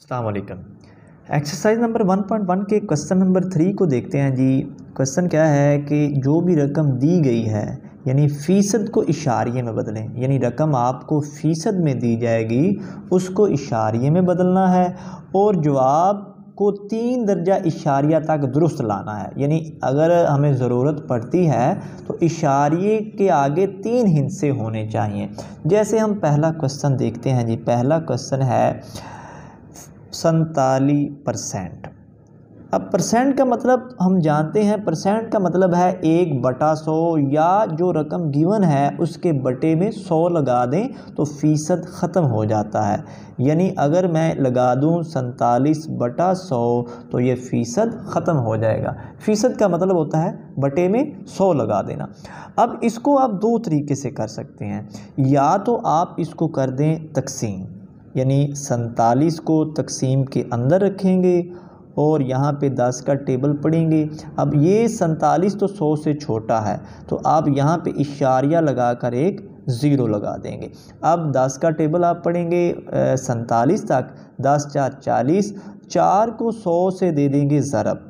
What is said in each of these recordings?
अस्सलाम वालेकुम। Exercise number 1.1 के क्वेश्चन नंबर 3 को देखते हैं जी। क्वेश्चन क्या है कि जो भी रकम दी गई है यानी फ़ीसद को इशारिये में बदलें, यानी रकम आपको फ़ीसद में दी जाएगी उसको इशारिये में बदलना है और जवाब को 3 दर्जा इशारिया तक दुरुस्त लाना है। यानी अगर हमें ज़रूरत पड़ती है तो इशारिये के आगे 3 हिस्से होने चाहिए। जैसे हम पहला क्वेश्चन देखते हैं जी। पहला क्वेश्चन है 47%। अब परसेंट का मतलब हम जानते हैं, परसेंट का मतलब है 1/100 या जो रकम गिवन है उसके बटे में 100 लगा दें तो फ़ीसद ख़त्म हो जाता है। यानी अगर मैं लगा दूं 47/100 तो ये फ़ीसद ख़त्म हो जाएगा। फ़ीसद का मतलब होता है बटे में 100 लगा देना। अब इसको आप 2 तरीके से कर सकते हैं। या तो आप इसको कर दें तकसीम, यानी 47 को तकसीम के अंदर रखेंगे और यहाँ पे 10 का टेबल पढ़ेंगे। अब ये 47 तो 100 से छोटा है तो आप यहाँ पे इशारिया लगा कर एक ज़ीरो लगा देंगे। अब 10 का टेबल आप पढ़ेंगे 47 तक, 10 × 4 = 40। 4 को 100 से दे देंगे ज़रब।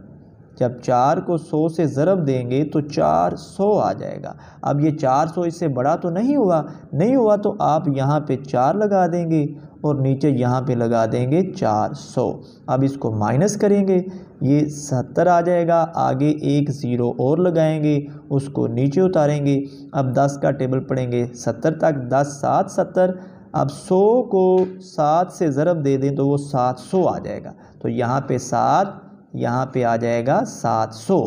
जब 4 को 100 से ज़रब देंगे तो 400 आ जाएगा। अब ये 400 इससे बड़ा तो नहीं हुआ, तो आप यहाँ पे 4 लगा देंगे और नीचे यहाँ पे लगा देंगे 400। अब इसको माइनस करेंगे, ये 70 आ जाएगा। आगे 1 ज़ीरो और लगाएंगे, उसको नीचे उतारेंगे। अब 10 का टेबल पढ़ेंगे 70 तक, 10 × 7 = 70। अब 100 को 7 से ज़रब दे दें तो वो 700 आ जाएगा। तो यहाँ पे 7, यहाँ पे आ जाएगा 700।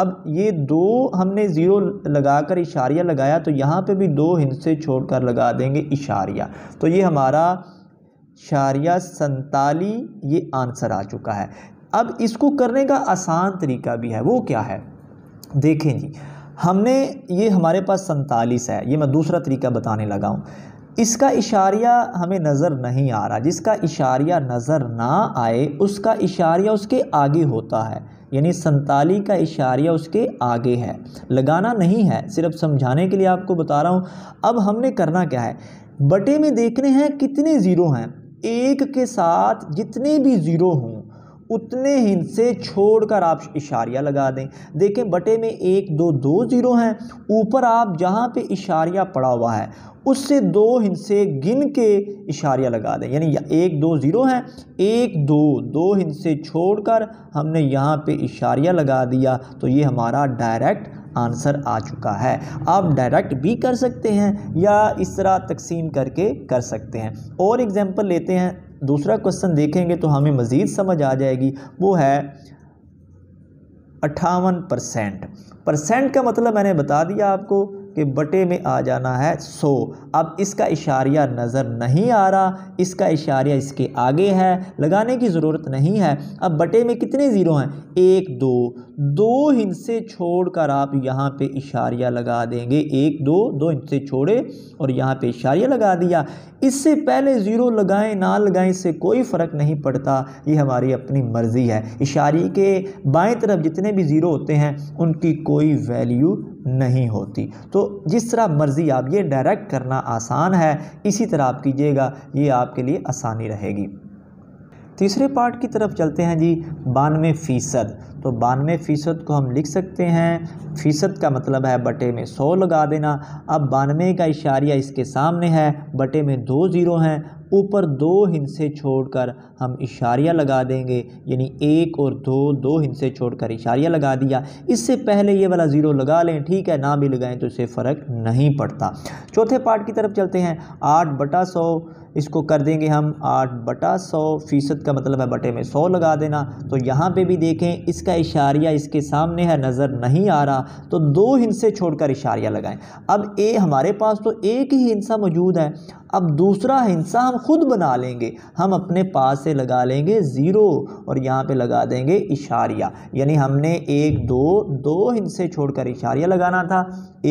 अब ये 2 हमने ज़ीरो लगाकर इशारिया लगाया तो यहाँ पे भी 2 हिस्से छोड़कर लगा देंगे इशारिया। तो ये हमारा इशारिया 47 ये आंसर आ चुका है। अब इसको करने का आसान तरीका भी है, वो क्या है देखें जी। हमने ये हमारे पास 47 है, ये मैं दूसरा तरीका बताने लगा हूँ। इसका इशारिया हमें नज़र नहीं आ रहा। जिसका इशारिया नज़र ना आए उसका इशारिया उसके आगे होता है, यानी 47 का इशारिया उसके आगे है। लगाना नहीं है, सिर्फ समझाने के लिए आपको बता रहा हूँ। अब हमने करना क्या है, बटे में देखने हैं कितने ज़ीरो हैं। 1 के साथ जितने भी ज़ीरो हों उतने हिस्से छोड़कर आप इशारिया लगा दें। देखें बटे में 1, 2, 2 ज़ीरो हैं। ऊपर आप जहाँ पे इशारिया पड़ा हुआ है उससे 2 हिस्से गिन के इशारिया लगा दें। यानी 1, 2 ज़ीरो हैं, 1, 2, 2 हिस्से छोड़कर हमने यहाँ पे इशारिया लगा दिया। तो ये हमारा डायरेक्ट आंसर आ चुका है। आप डायरेक्ट भी कर सकते हैं या इस तरह तकसीम करके कर सकते हैं। और एग्ज़ाम्पल लेते हैं, दूसरा क्वेश्चन देखेंगे तो हमें मज़ीद समझ आ जाएगी। वो है 58%। परसेंट का मतलब मैंने बता दिया आपको कि बटे में आ जाना है 100। अब इसका इशारिया नज़र नहीं आ रहा, इसका इशारिया इसके आगे है, लगाने की ज़रूरत नहीं है। अब बटे में कितने ज़ीरो हैं, 1, 2, 2 हिस्से छोड़कर आप यहाँ पे इशारिया लगा देंगे। 1, 2, 2 हिस्से छोड़े और यहाँ पे इशारिया लगा दिया। इससे पहले ज़ीरो लगाएं ना लगाएं इससे कोई फ़र्क नहीं पड़ता, ये हमारी अपनी मर्ज़ी है। इशारे के बाएं तरफ जितने भी ज़ीरो होते हैं उनकी कोई वैल्यू नहीं होती। तो जिस तरह मर्ज़ी आप, ये डायरेक्ट करना आसान है, इसी तरह आप कीजिएगा, ये आपके लिए आसानी रहेगी। तीसरे पार्ट की तरफ चलते हैं जी। 92%। तो 92% को हम लिख सकते हैं, फ़ीसद का मतलब है बटे में 100 लगा देना। अब 92 का इशारिया इसके सामने है, बटे में 2 ज़ीरो हैं। ऊपर 2 हिस्से छोड़कर हम इशारिया लगा देंगे, यानी 1 और 2, 2 हिस्से छोड़कर इशारिया लगा दिया। इससे पहले ये वाला ज़ीरो लगा लें ठीक है, ना भी लगाएं तो इससे फ़र्क नहीं पड़ता। चौथे पार्ट की तरफ चलते हैं। 8/100 इसको कर देंगे हम 8/100। फ़ीसद का मतलब है बटे में 100 लगा देना। तो यहाँ पे भी देखें इसका इशारिया इसके सामने है, नज़र नहीं आ रहा तो 2 हिस्से छोड़कर इशारिया लगाएं। अब हमारे पास तो 1 ही हिस्सा मौजूद है। अब दूसरा हिस्सा हम खुद बना लेंगे, हम अपने पास से लगा लेंगे 0 और यहाँ पे लगा देंगे इशारिया। यानी हमने 1, 2, 2 हिस्से छोड़कर इशारिया लगाना था।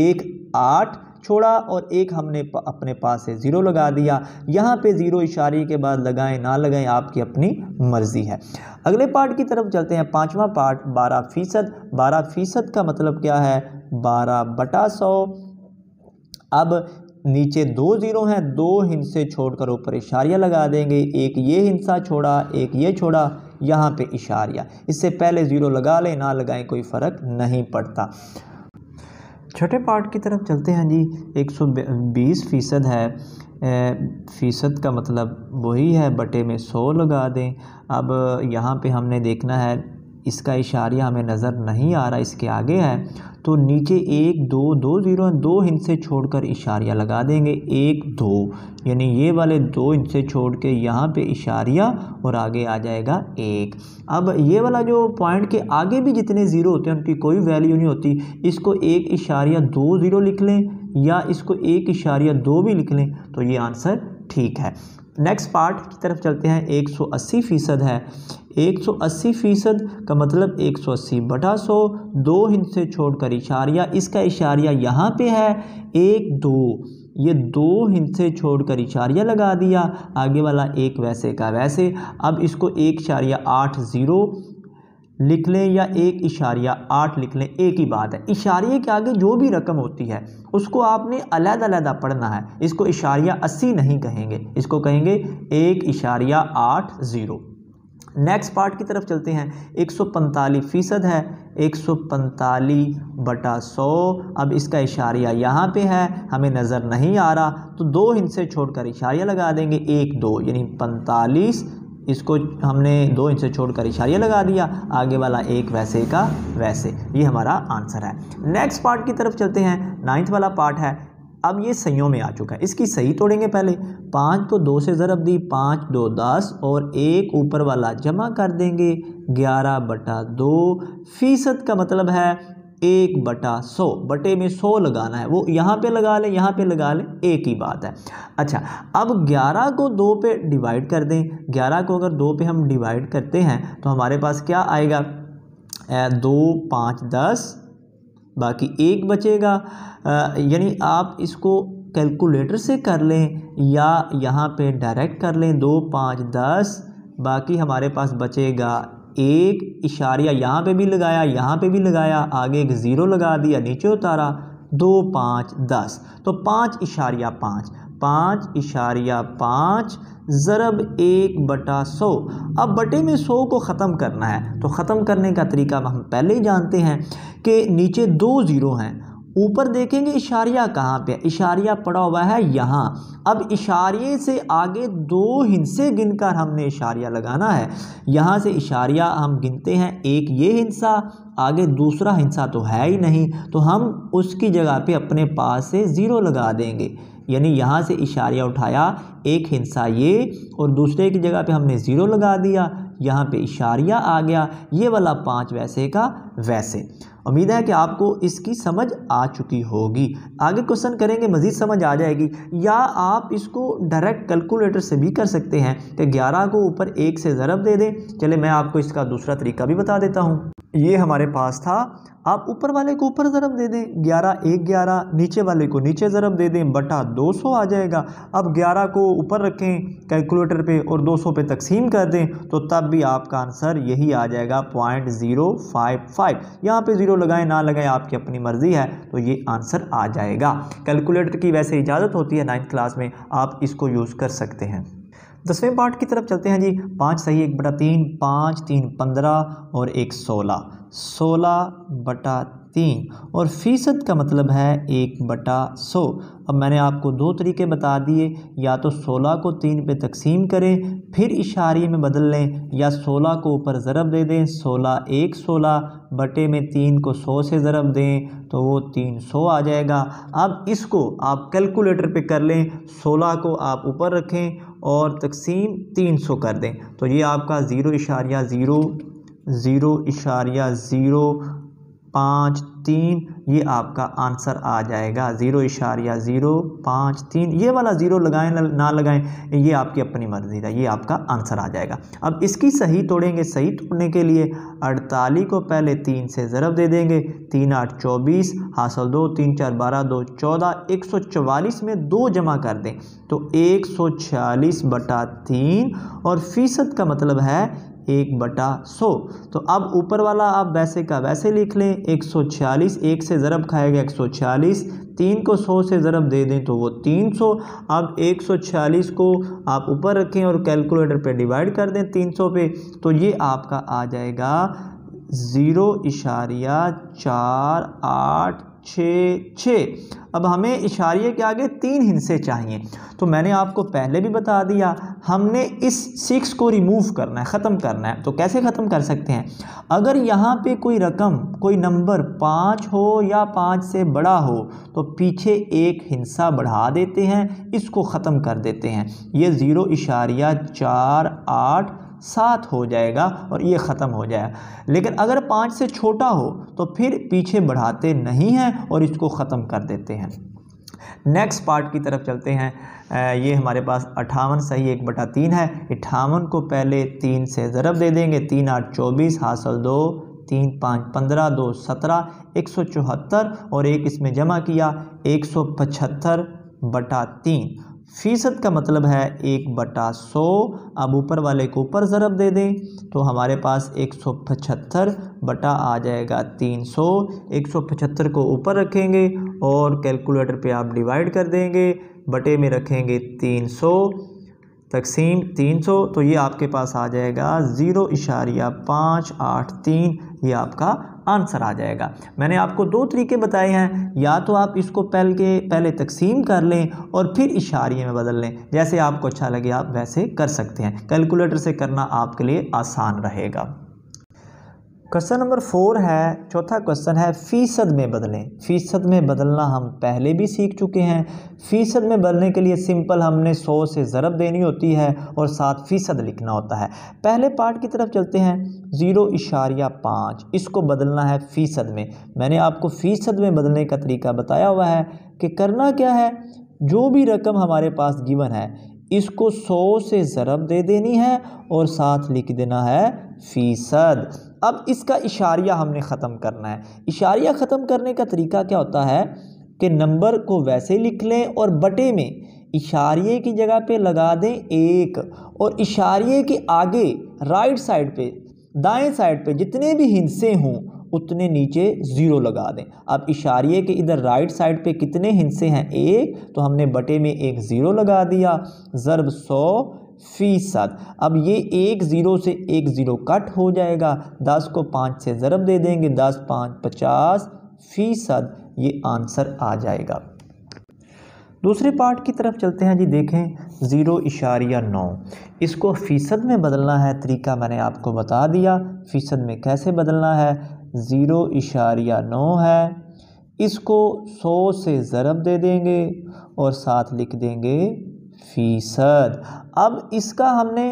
1, 8 छोड़ा और 1 हमने अपने पास से 0 लगा दिया। यहाँ पे 0 इशारे के बाद लगाएं ना लगाएं आपकी अपनी मर्ज़ी है। अगले पार्ट की तरफ चलते हैं। 5वां पार्ट 12%। 12% का मतलब क्या है, 12/100। अब नीचे दो ज़ीरो हैं, दो हिंसे छोड़कर ऊपर इशारिया लगा देंगे। एक ये हिंसा छोड़ा, एक ये छोड़ा, यहाँ पे इशारिया। इससे पहले ज़ीरो लगा लें ना लगाएं, कोई फ़र्क नहीं पड़ता। छठे पार्ट की तरफ चलते हैं जी। 120% है, फ़ीसद का मतलब वही है बटे में 100 लगा दें। अब यहाँ पे हमने देखना है, इसका इशारिया हमें नज़र नहीं आ रहा, इसके आगे है, तो नीचे एक दो, दो ज़ीरो, दो हिंसे छोड़कर इशारिया लगा देंगे। एक दो, यानी ये वाले दो हिंसे छोड़ के यहाँ पे इशारिया और आगे आ जाएगा एक। अब ये वाला जो पॉइंट के आगे भी जितने ज़ीरो होते हैं उनकी कोई वैल्यू नहीं होती। इसको 1.20 लिख लें या इसको 1.2 भी लिख लें तो ये आंसर ठीक है। नेक्स्ट पार्ट की तरफ चलते हैं। 180% है, 180% का मतलब 180/100, दो हिंसे छोड़कर इशारिया। इसका इशारिया यहाँ पे है एक दो, ये दो हिंसे छोड़कर इशारिया लगा दिया, आगे वाला एक वैसे का वैसे। अब इसको 1.80 लिख लें या 1.8 लिख लें, एक ही बात है। इशारिये के आगे जो भी रकम होती है उसको आपने अलग-अलग पढ़ना है। इसको 80 नहीं कहेंगे, इसको कहेंगे 1.80। नेक्स्ट पार्ट की तरफ चलते हैं। 145% है, 145/100। अब इसका इशारिया यहाँ पे है, हमें नज़र नहीं आ रहा, तो दो हिंसे छोड़कर इशारिया लगा देंगे। एक दो यानी 45, इसको हमने दो हिंसे छोड़कर इशारिया लगा दिया, आगे वाला एक वैसे का वैसे। ये हमारा आंसर है। नेक्स्ट पार्ट की तरफ चलते हैं। 9th वाला पार्ट है, अब ये सहीयों में आ चुका है, इसकी सही तोड़ेंगे। पहले 5 को 2 से ज़रब दी, 5 2 10 और एक ऊपर वाला जमा कर देंगे। 11/2 फ़ीसद का मतलब है 1/100, बटे में 100 लगाना है। वो यहाँ पे लगा लें, यहाँ पे लगा लें, एक ही बात है। अच्छा, अब 11 को 2 पे डिवाइड कर दें। 11 को अगर 2 पे हम डिवाइड करते हैं तो हमारे पास क्या आएगा? 2 5 10, बाकी एक बचेगा। यानी आप इसको कैलकुलेटर से कर लें या यहाँ पे डायरेक्ट कर लें। 2 5 10, बाकी हमारे पास बचेगा एक। इशारिया यहाँ पे भी लगाया, यहाँ पे भी लगाया, आगे एक ज़ीरो लगा दिया, नीचे उतारा। 2 5 10 तो 5.5 ज़रब 1/100। अब बटे में 100 को ख़त्म करना है, तो ख़त्म करने का तरीका हम पहले ही जानते हैं कि नीचे दो ज़ीरो हैं, ऊपर देखेंगे इशारिया कहाँ पे। इशारिया पड़ा हुआ है यहाँ। अब इशारिये से आगे दो हिंसे गिनकर हमने इशारिया लगाना है। यहाँ से इशारिया हम गिनते हैं, एक ये हिंसा, आगे दूसरा हिंसा तो है ही नहीं, तो हम उसकी जगह पे अपने पास से ज़ीरो लगा देंगे। यानी यहाँ से इशारिया उठाया, एक हिंसा ये और दूसरे की जगह पे हमने ज़ीरो लगा दिया, यहाँ पे इशारिया आ गया, ये वाला 5 वैसे का वैसे। उम्मीद है कि आपको इसकी समझ आ चुकी होगी। आगे क्वेश्चन करेंगे, मज़ीद समझ आ जाएगी। या आप इसको डायरेक्ट कैलकुलेटर से भी कर सकते हैं कि 11 को ऊपर 1 से ज़रब दे दें। चले मैं आपको इसका दूसरा तरीका भी बता देता हूँ। ये हमारे पास था, आप ऊपर वाले को ऊपर ज़रब दे दें, 11 1 11, नीचे वाले को नीचे ज़रब दे दें, बटा 200 आ जाएगा। अब 11 को ऊपर रखें कैलकुलेटर पे और 200 पे तकसीम कर दें, तो तब भी आपका आंसर यही आ जाएगा 0.055। यहाँ पे ज़ीरो लगाएं ना लगाएं, आपकी अपनी मर्ज़ी है, तो ये आंसर आ जाएगा। कैलकुलेटर की वैसे इजाज़त होती है 9th क्लास में, आप इसको यूज़ कर सकते हैं। 10वें पार्ट की तरफ चलते हैं जी। 5 सही 1/3, 5 3 15 और 1 16, 16/3 और फ़ीसद का मतलब है 1/100। अब मैंने आपको दो तरीके बता दिए, या तो 16 को 3 पे तकसीम करें फिर इशारे में बदल लें, या 16 को ऊपर ज़रब दे दें। 16 1 16 बटे में 3 को 100 से ज़रब दें तो वो 300 आ जाएगा। अब इसको आप कैलकुलेटर पे कर लें, 16 को आप ऊपर रखें और तकसीम 300 कर दें, तो ये आपका 0.0 0.0 5 3 ये आपका आंसर आ जाएगा। 0.0 5 3, ये वाला ज़ीरो लगाएं ना लगाएं, ये आपकी अपनी मर्ज़ी है, ये आपका आंसर आ जाएगा। अब इसकी सही तोड़ेंगे। सही तोड़ने के लिए 48 को पहले 3 से ज़रब दे देंगे, 3 8 24, हासिल 2, 3 4 12, 2 14, 144 में 2 जमा कर दें तो 146/3 और फ़ीसद का मतलब है 1/100। तो अब ऊपर वाला आप वैसे का वैसे लिख लें, 146 1 से ज़रब खाएगा 146, 3 को 100 से ज़रब दे दें तो वो 300। अब 146 को आप ऊपर रखें और कैलकुलेटर पे डिवाइड कर दें 300 पे, तो ये आपका आ जाएगा 0.4866। अब हमें इशारे के आगे 3 हिस्से चाहिए, तो मैंने आपको पहले भी बता दिया हमने इस 6 को रिमूव करना है, ख़त्म करना है। तो कैसे ख़त्म कर सकते हैं? अगर यहाँ पे कोई रकम, कोई नंबर 5 हो या 5 से बड़ा हो तो पीछे एक हिस्सा बढ़ा देते हैं, इसको ख़त्म कर देते हैं। ये 0.4867 हो जाएगा और ये ख़त्म हो जाएगा। लेकिन अगर 5 से छोटा हो तो फिर पीछे बढ़ाते नहीं हैं और इसको ख़त्म कर देते हैं। नेक्स्ट पार्ट की तरफ चलते हैं। ये हमारे पास 58 सही 1/3 है। 58 को पहले 3 से ज़रब दे देंगे, 3 8 24, हासिल 2, 3 5 15, 2 17, 174 और एक इसमें जमा किया 175/3। फ़ीसद का मतलब है 1/100। अब ऊपर वाले को ऊपर ज़रब दे दें तो हमारे पास 175 आ जाएगा 300। 175 को ऊपर रखेंगे और कैलकुलेटर पे आप डिवाइड कर देंगे, बटे में रखेंगे 300 तकसीम 300, तो ये आपके पास आ जाएगा 0.583। ये आपका आंसर आ जाएगा। मैंने आपको 2 तरीके बताए हैं, या तो आप इसको पहले तकसीम कर लें और फिर इशारे में बदल लें, जैसे आपको अच्छा लगे आप वैसे कर सकते हैं। कैलकुलेटर से करना आपके लिए आसान रहेगा। क्वेश्चन नंबर 4 है, चौथा क्वेश्चन है फ़ीसद में बदलें। फ़ीसद में बदलना हम पहले भी सीख चुके हैं। फ़ीसद में बदलने के लिए सिंपल हमने 100 से ज़रब देनी होती है और 7% लिखना होता है। पहले पार्ट की तरफ चलते हैं। 0.5 इसको बदलना है फ़ीसद में। मैंने आपको फ़ीसद में बदलने का तरीका बताया हुआ है कि करना क्या है। जो भी रकम हमारे पास गिवन है इसको 100 से ज़रब दे देनी है और साथ लिख देना है फ़ीसद। अब इसका इशारिया हमने ख़त्म करना है। इशारिया ख़त्म करने का तरीका क्या होता है कि नंबर को वैसे लिख लें और बटे में इशारिये की जगह पे लगा दें 1 और इशारिये के आगे राइट साइड पे, दाएं साइड पे जितने भी हिस्से हों उतने नीचे 0 लगा दें। अब इशारे के इधर राइट साइड पे कितने हिस्से हैं 1, तो हमने बटे में 1 0 लगा दिया, ज़रब 100%। अब ये 1 0 से 1 0 कट हो जाएगा। 10 को 5 से ज़रब दे देंगे, 10 5 50%। ये आंसर आ जाएगा। दूसरे पार्ट की तरफ चलते हैं जी। देखें 0.9 इसको फ़ीसद में बदलना है। तरीका मैंने आपको बता दिया फ़ीसद में कैसे बदलना है। 0.9 है, इसको 100 से ज़रब दे देंगे और साथ लिख देंगे फ़ीसद। अब इसका हमने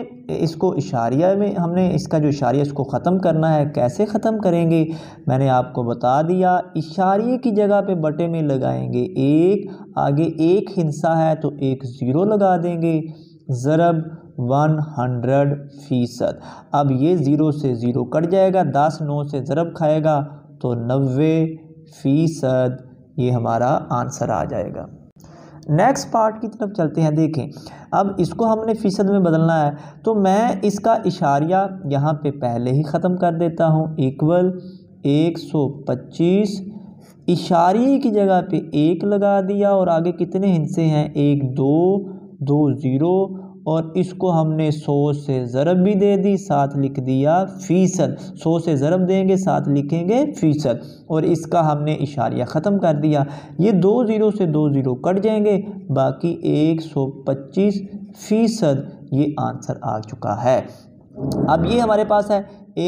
इसको इशारिया में हमने इसका जो इशारिया इसको ख़त्म करना है। कैसे ख़त्म करेंगे मैंने आपको बता दिया। इशारिये की जगह पे बटे में लगाएंगे 1, आगे 1 हिस्सा है तो 1 0 लगा देंगे, ज़रब 100%। अब ये 0 से 0 कट जाएगा। 10 9 से ज़रब खाएगा तो 90%। ये हमारा आंसर आ जाएगा। नेक्स्ट पार्ट की तरफ चलते हैं। देखें अब इसको हमने फ़ीसद में बदलना है, तो मैं इसका इशारिया यहाँ पे पहले ही ख़त्म कर देता हूँ। इक्वल 125, इशारिये की जगह पे 1 लगा दिया और आगे कितने हिस्से हैं 1 2 2 0 और इसको हमने 100 से ज़रब भी दे दी, साथ लिख दिया फ़ीसद। 100 से ज़रब देंगे, साथ लिखेंगे फ़ीसद और इसका हमने इशारिया ख़त्म कर दिया। ये 2 0 से 2 0 कट जाएंगे, बाकी 125%। ये आंसर आ चुका है। अब ये हमारे पास है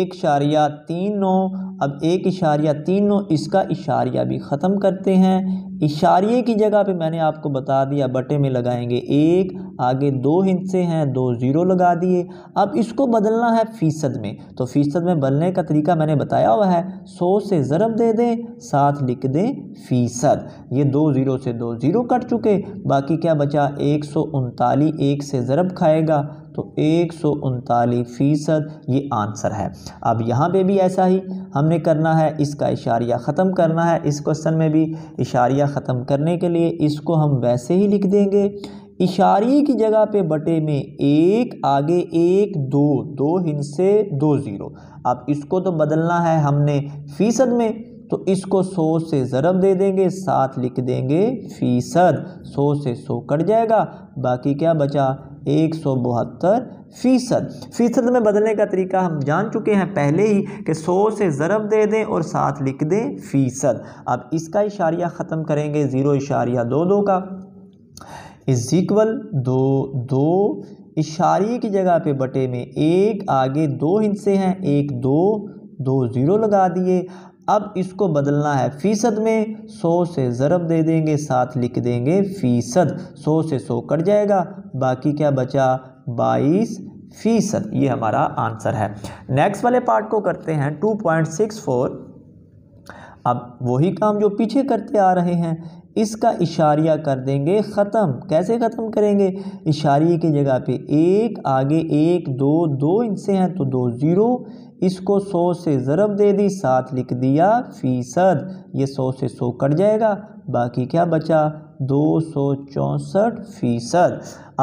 1.39। अब 1.39 इसका इशारिया भी ख़त्म करते हैं। इशारे की जगह पे मैंने आपको बता दिया बटे में लगाएंगे 1, आगे 2 हिस्से हैं 2 0 लगा दिए। अब इसको बदलना है फ़ीसद में, तो फ़ीसद में बदलने का तरीका मैंने बताया हुआ है। 100 से ज़रब दे दें, साथ लिख दें फ़ीसद। ये 2 0 से 2 0 कट चुके, बाकी क्या बचा 139। 1 से ज़रब खाएगा तो 139%। ये आंसर है। अब यहाँ पे भी ऐसा ही हमने करना है, इसका इशारिया ख़त्म करना है। इस क्वेश्चन में भी इशारिया ख़त्म करने के लिए इसको हम वैसे ही लिख देंगे। इशारे की जगह पे बटे में 1, आगे 1 2 2 हिस्से 2 0। अब इसको तो बदलना है हमने फ़ीसद में, तो इसको 100 से ज़रब दे देंगे, साथ लिख देंगे फ़ीसद। 100 से 100 कट जाएगा, बाकी क्या बचा 172%। फ़ीसद में बदलने का तरीका हम जान चुके हैं पहले ही कि 100 से ज़रब दे दें और साथ लिख दें फ़ीसद। अब इसका इशारिया ख़त्म करेंगे 0.22 का। इज़ इक्वल 2 इशारे की जगह पे बटे में 1, आगे 2 हिस्से हैं, 1 2 2 0 लगा दिए। अब इसको बदलना है फ़ीसद में, 100 से ज़रब दे देंगे, साथ लिख देंगे फ़ीसद। 100 से 100 कट जाएगा, बाकी क्या बचा 22%। ये हमारा आंसर है। नेक्स्ट वाले पार्ट को करते हैं 2.64। अब वही काम जो पीछे करते आ रहे हैं, इसका इशारिया कर देंगे ख़त्म। कैसे ख़त्म करेंगे? इशारिये की जगह पे 1, आगे 1 2 2 इनसे हैं तो 2 0, इसको 100 से ज़रब दे दी, साथ लिख दिया फ़ीसद। ये 100 से 100 कट जाएगा, बाकी क्या बचा 264%।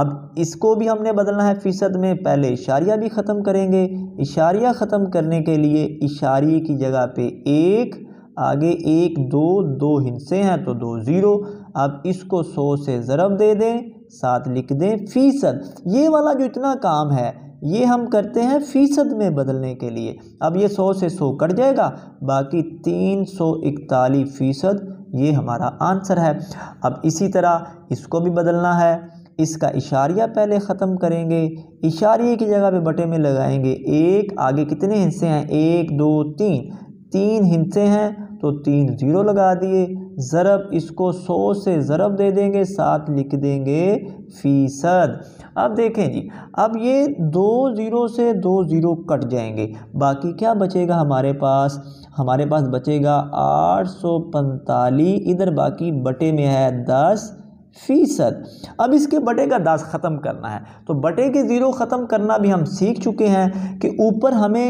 अब इसको भी हमने बदलना है फ़ीसद में, पहले इशारिया भी ख़त्म करेंगे। इशारिया ख़त्म करने के लिए इशारिये की जगह पे 1, आगे 1 2 2 हिस्से हैं तो 2 0। अब इसको 100 से ज़रब दे दें, साथ लिख दें फ़ीसद। ये वाला जो इतना काम है ये हम करते हैं फ़ीसद में बदलने के लिए। अब ये 100 से 100 कट जाएगा, बाकी 341%। ये हमारा आंसर है। अब इसी तरह इसको भी बदलना है। इसका इशारिया पहले ख़त्म करेंगे, इशारिये की जगह पे बटे में लगाएंगे 1, आगे कितने हिस्से हैं 1 2 3 हिस्से हैं तो 3 0 लगा दिए। ज़रब, इसको 100 से ज़रब दे देंगे, साथ लिख देंगे फ़ीसद। अब देखें जी, अब ये 2 0 से 2 0 कट जाएंगे, बाकी क्या बचेगा हमारे पास? हमारे पास बचेगा 845। इधर बाकी बटे में है 10%। अब इसके बटे का 10 ख़त्म करना है, तो बटे के 0 ख़त्म करना भी हम सीख चुके हैं कि ऊपर हमें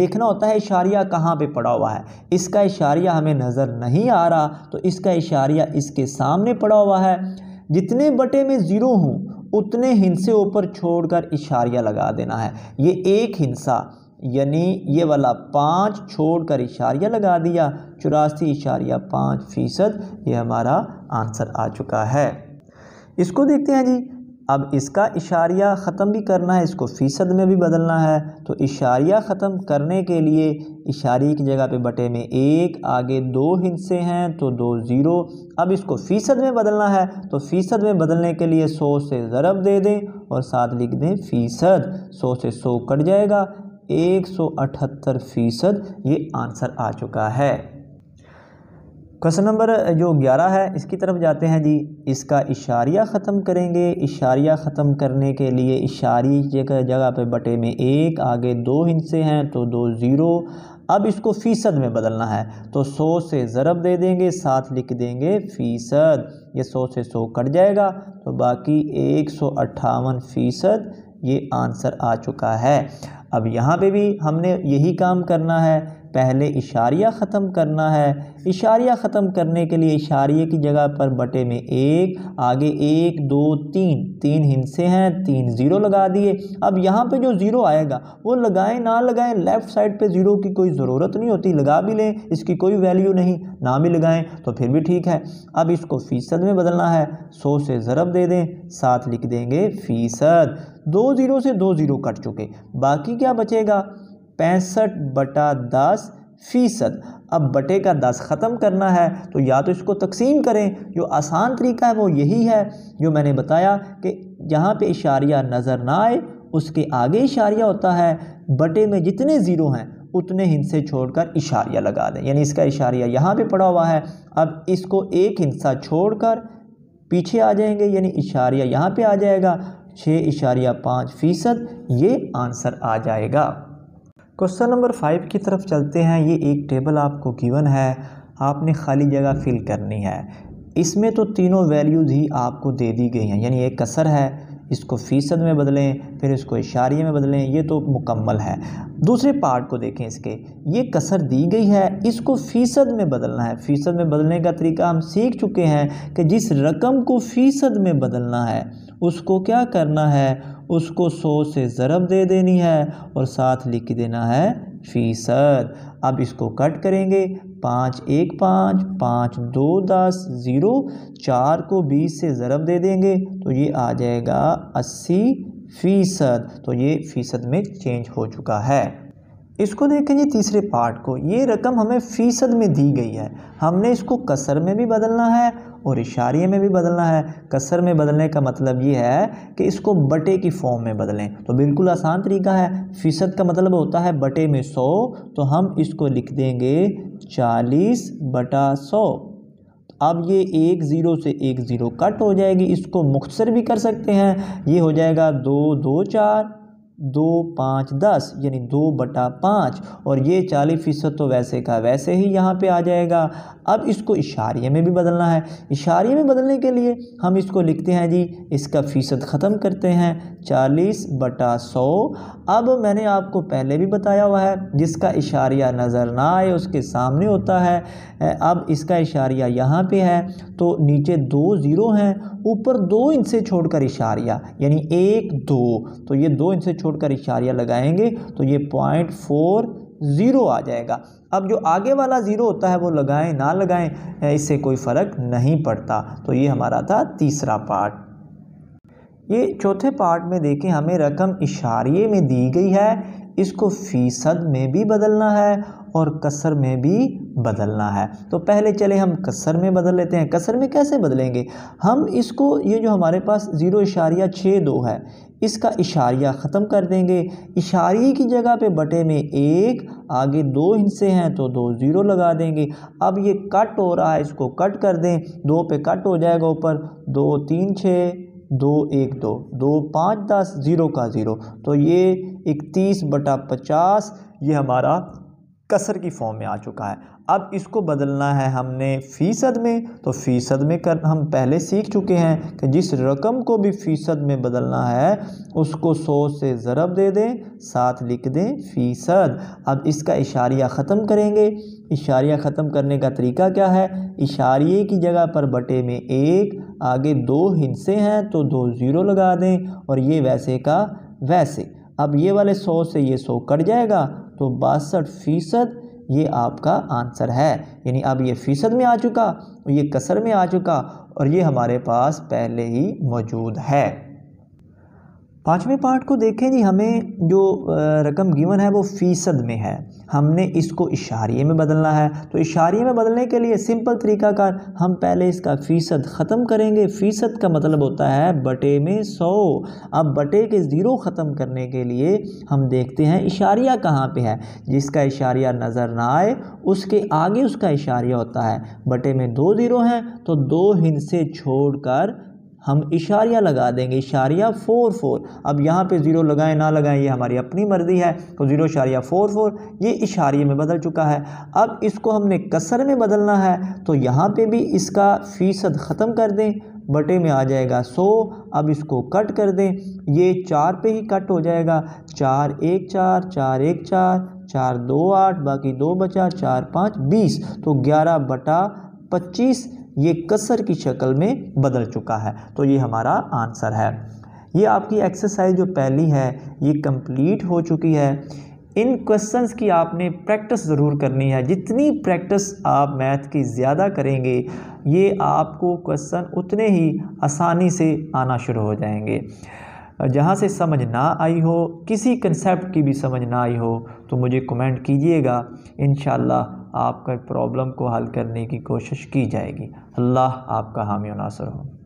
देखना होता है इशारिया कहाँ पे पड़ा हुआ है। इसका इशारिया हमें नज़र नहीं आ रहा, तो इसका इशारिया इसके सामने पड़ा हुआ है। जितने बटे में 0 हों उतने हिस्से ऊपर छोड़कर इशारिया लगा देना है। ये 1 हिस्सा यानी ये वाला 5 छोड़कर इशारिया लगा दिया, 84.5%। ये हमारा आंसर आ चुका है। इसको देखते हैं जी। अब इसका इशारिया ख़त्म भी करना है, इसको फ़ीसद में भी बदलना है। तो इशारिया ख़त्म करने के लिए इशारे की जगह पे बटे में 1, आगे 2 हिस्से हैं तो 2 0। अब इसको फ़ीसद में बदलना है, तो फ़ीसद में बदलने के लिए 100 से ज़रब दे दें और साथ लिख दें फ़ीसद। 100 से 100 कट जाएगा, 178%। ये आंसर आ चुका है। क्वेश्चन नंबर जो 11 है इसकी तरफ जाते हैं जी। इसका इशारिया ख़त्म करेंगे, इशारिया ख़त्म करने के लिए इशारी जगह पे बटे में 1, आगे 2 हिस्से हैं तो 2 0। अब इसको फ़ीसद में बदलना है, तो 100 से ज़रब दे देंगे, साथ लिख देंगे फ़ीसद। ये 100 से 100 कट जाएगा, तो बाकी 158%। ये आंसर आ चुका है। अब यहाँ पे भी हमने यही काम करना है, पहले इशारिया ख़त्म करना है। इशारिया ख़त्म करने के लिए इशारिये की जगह पर बटे में 1, आगे 1 2 3 हिस्से हैं, 3 0 लगा दिए। अब यहाँ पे जो 0 आएगा वो लगाएं ना लगाएं, लेफ़्ट साइड पे 0 की कोई ज़रूरत नहीं होती। लगा भी लें इसकी कोई वैल्यू नहीं, ना भी लगाएं तो फिर भी ठीक है। अब इसको फ़ीसद में बदलना है, 100 से ज़रब दे दें, साथ लिख देंगे फ़ीसद। 2 0 से 2 0 कट चुके, बाकी क्या बचेगा 65/10%। अब बटे का 10 ख़त्म करना है, तो या तो इसको तकसीम करें। जो आसान तरीका है वो यही है जो मैंने बताया कि जहाँ पे इशारिया नज़र ना आए उसके आगे इशारिया होता है। बटे में जितने 0 हैं उतने हिस्से छोड़कर इशारिया लगा दें, यानी इसका इशारिया यहाँ पे पड़ा हुआ है। अब इसको 1 हिस्सा छोड़कर पीछे आ जाएंगे, यानी इशारिया यहाँ पर आ जाएगा 6.5%। ये आंसर आ जाएगा। क्वेश्चन नंबर 5 की तरफ चलते हैं। ये एक टेबल आपको गिवन है, आपने खाली जगह फिल करनी है। इसमें तो तीनों वैल्यूज़ ही आपको दे दी गई हैं, यानी एक कसर है, इसको फ़ीसद में बदलें, फिर इसको इशारिये में बदलें, ये तो मुकम्मल है। दूसरे पार्ट को देखें, इसके ये कसर दी गई है, इसको फ़ीसद में बदलना है। फ़ीसद में बदलने का तरीका हम सीख चुके हैं कि जिस रकम को फ़ीसद में बदलना है उसको क्या करना है, उसको 100 से ज़रब दे देनी है और साथ लिख देना है फ़ीसद। अब इसको कट करेंगे, 5 1 5 5 2 10 0 4 को 20 से ज़रब दे देंगे तो ये आ जाएगा 80%। तो ये फ़ीसद में चेंज हो चुका है। इसको देखेंगे तीसरे पार्ट को, ये रकम हमें फ़ीसद में दी गई है, हमने इसको कसर में भी बदलना है और इशारे में भी बदलना है। कसर में बदलने का मतलब ये है कि इसको बटे की फॉर्म में बदलें, तो बिल्कुल आसान तरीका है। फ़ीसद का मतलब होता है बटे में 100, तो हम इसको लिख देंगे 40/100। अब ये 1 0 से 1 0 कट हो जाएगी, इसको मुख्तसर भी कर सकते हैं। ये हो जाएगा 2 2 4 2 5 10 यानी 2/5 और ये 40% तो वैसे का वैसे ही यहाँ पे आ जाएगा। अब इसको इशारे में भी बदलना है। इशारे में बदलने के लिए हम इसको लिखते हैं जी, इसका फ़ीसद ख़त्म करते हैं 40/100। अब मैंने आपको पहले भी बताया हुआ है, जिसका इशारिया नज़र ना आए उसके सामने होता है। अब इसका इशारिया यहाँ पे है, तो नीचे 2 0 हैं, ऊपर 2 इनसे छोड़कर इशारिया यानी 1 2, तो ये 2 इनसे छोड़कर इशारिया लगाएंगे तो ये 0.40 आ जाएगा। अब जो आगे वाला 0 होता है वो लगाएं ना लगाएं इससे कोई फ़र्क नहीं पड़ता। तो ये हमारा था तीसरा पार्ट। ये चौथे पार्ट में देखें, हमें रकम इशारे में दी गई है, इसको फ़ीसद में भी बदलना है और कसर में भी बदलना है। तो पहले चले हम कसर में बदल लेते हैं। कसर में कैसे बदलेंगे हम इसको, ये जो हमारे पास 0.62 है, इसका इशारिया ख़त्म कर देंगे। इशारिये की जगह पे बटे में 1, आगे 2 हिस्से हैं तो 2 0 लगा देंगे। अब ये कट हो रहा है, इसको कट कर दें, 2 पे कट हो जाएगा, ऊपर 2 3 6 2 1 2 2 5 10 0 का 0, तो ये 31/50 ये हमारा कसर की फॉर्म में आ चुका है। अब इसको बदलना है हमने फ़ीसद में, तो फ़ीसद में हम पहले सीख चुके हैं कि जिस रकम को भी फ़ीसद में बदलना है उसको 100 से ज़रब दे दें, साथ लिख दें फ़ीसद। अब इसका इशारिया ख़त्म करेंगे। इशारिया ख़त्म करने का तरीका क्या है, इशारिये की जगह पर बटे में 1, आगे 2 हिस्से हैं तो 2 0 लगा दें और ये वैसे का वैसे। अब ये वाले 100 से ये 100 कट जाएगा तो 62% ये आपका आंसर है। यानी अब ये फ़ीसद में आ चुका, ये कसर में आ चुका और ये हमारे पास पहले ही मौजूद है। पाँचवें पार्ट को देखें जी, हमें जो रकम गिवन है वो फ़ीसद में है, हमने इसको इशारे में बदलना है। तो इशारे में बदलने के लिए सिंपल तरीकाकार, हम पहले इसका फ़ीसद ख़त्म करेंगे। फ़ीसद का मतलब होता है बटे में 100। अब बटे के 0 ख़त्म करने के लिए हम देखते हैं इशारिया कहाँ पे है। जिसका इशारिया नज़र ना आए उसके आगे उसका इशारिया होता है। बटे में 2 0 हैं तो 2 हिस्से छोड़ कर हम इशारिया लगा देंगे, इशारिया 4 4। अब यहाँ पे 0 लगाएं ना लगाएं ये हमारी अपनी मर्ज़ी है। तो 0.44 ये इशारे में बदल चुका है। अब इसको हमने कसर में बदलना है, तो यहाँ पे भी इसका फ़ीसद ख़त्म कर दें, बटे में आ जाएगा 100। अब इसको कट कर दें, ये 4 पे ही कट हो जाएगा, 4 1 4 4 1 4 4 2 8, बाकी 2 बचा, 4 5 20, तो 11/25 ये कसर की शक्ल में बदल चुका है। तो ये हमारा आंसर है। ये आपकी एक्सरसाइज जो पहली है ये कंप्लीट हो चुकी है। इन क्वेश्चंस की आपने प्रैक्टिस ज़रूर करनी है। जितनी प्रैक्टिस आप मैथ की ज़्यादा करेंगे ये आपको क्वेश्चन उतने ही आसानी से आना शुरू हो जाएंगे। जहाँ से समझ ना आई हो, किसी कंसेप्ट की भी समझ ना आई हो तो मुझे कमेंट कीजिएगा, इंशाल्लाह आपका प्रॉब्लम को हल करने की कोशिश की जाएगी। अल्लाह आपका हामी और नासर हो।